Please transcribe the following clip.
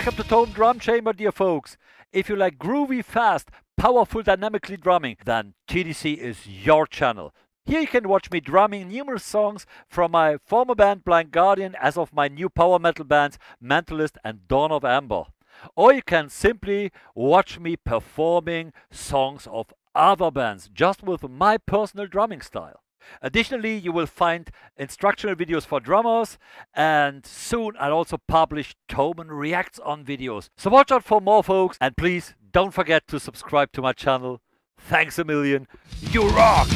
Welcome to Thomen Drum Chamber, dear folks. If you like groovy, fast, powerful, dynamically drumming, then TDC is your channel. Here you can watch me drumming numerous songs from my former band Blind Guardian, as of my new power metal bands Mentalist and Dawn of Amber. Or you can simply watch me performing songs of other bands, just with my personal drumming style. Additionally, you will find instructional videos for drummers, and soon I'll also publish Thomen Reacts on videos. So watch out for more, folks, and please don't forget to subscribe to my channel. Thanks a million. You rock!